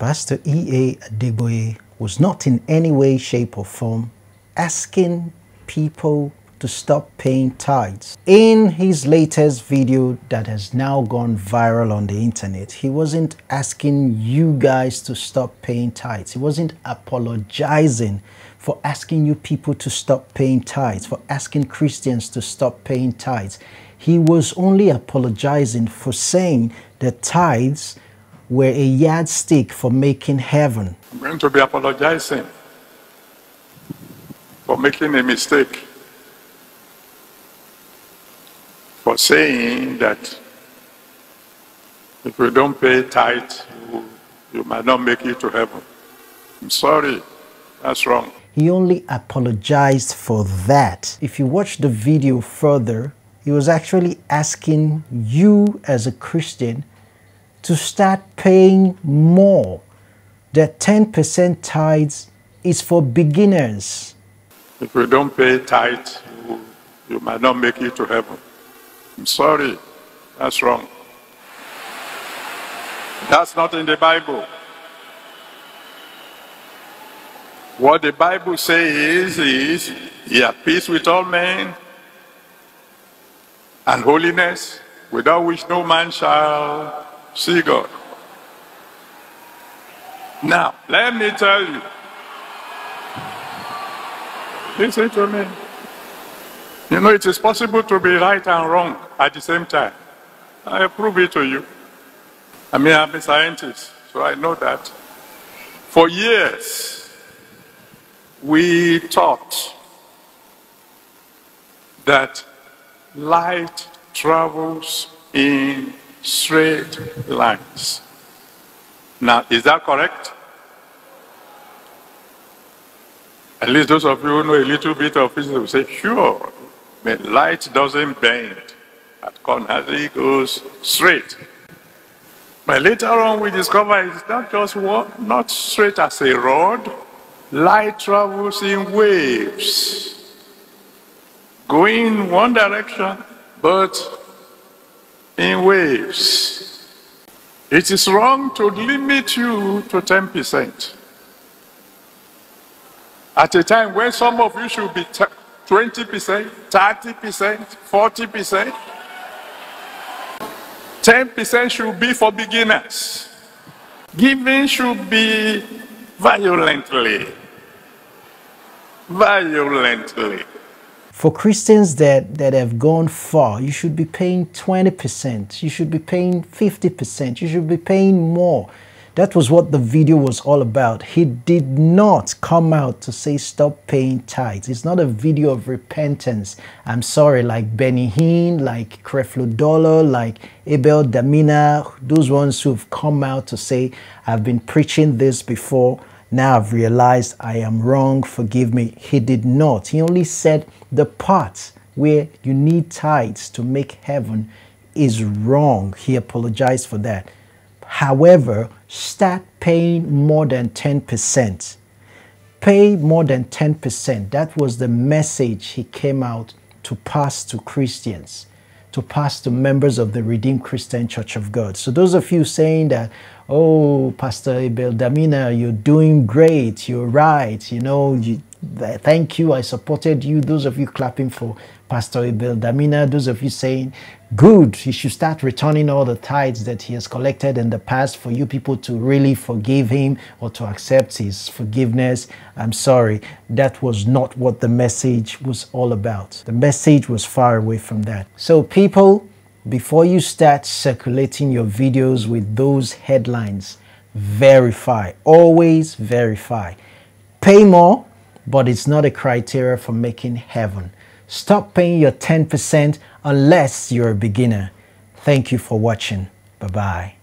Pastor E.A. Adeboye was not in any way, shape or form asking people to stop paying tithes. In his latest video that has now gone viral on the internet, he wasn't asking you guys to stop paying tithes. He wasn't apologizing for asking you people to stop paying tithes, for asking Christians to stop paying tithes. He was only apologizing for saying that tithes were a yardstick for making heaven. I'm going to be apologizing for making a mistake, for saying that if you don't pay tithe, you might not make it to heaven. I'm sorry, that's wrong. He only apologized for that. If you watch the video further, he was actually asking you as a Christian to start paying more. That 10% tithes is for beginners. If you don't pay tithe, you might not make it to heaven. I'm sorry, that's wrong. That's not in the Bible. What the Bible says is, ye are peace with all men and holiness, without which no man shall see God. Now, let me tell you, listen to me. You know, it is possible to be right and wrong at the same time. I prove it to you. I mean, I'm a scientist, so I know that. For years, we taught that light travels in straight lines. Now, is that correct? At least those of you who know a little bit of physics will say, sure. I mean, light doesn't bend at corners, it goes straight. But later on we discover it's not just one, not straight as a rod. Light travels in waves, going one direction, but in waves. It is wrong to limit you to 10%. At a time where some of you should be 20%, 30%, 40%. 10% should be for beginners. Giving should be violently. For Christians that have gone far, you should be paying 20%, you should be paying 50%, you should be paying more. That was what the video was all about. He did not come out to say stop paying tithes. It's not a video of repentance. I'm sorry, like Benny Hinn, like Creflo Dollar, like Abel Damina, those ones who've come out to say, I've been preaching this before, now I've realized I am wrong, forgive me. He did not. He only said the part where you need tithes to make heaven is wrong. He apologized for that. However, start paying more than 10%. Pay more than 10%. That was the message he came out to pass to Christians, to pass to members of the Redeemed Christian Church of God. So those of you saying that, oh, Pastor Abel Damina, you're doing great, you're right, you know, thank you, I supported you. Those of you clapping for Pastor Abel Damina, those of you saying, good, he should start returning all the tithes that he has collected in the past for you people to really forgive him or to accept his forgiveness. I'm sorry, that was not what the message was all about. The message was far away from that. So people, before you start circulating your videos with those headlines, verify, always verify. Pay more, but it's not a criteria for making heaven. Stop paying your 10% unless you're a beginner. Thank you for watching. Bye-bye.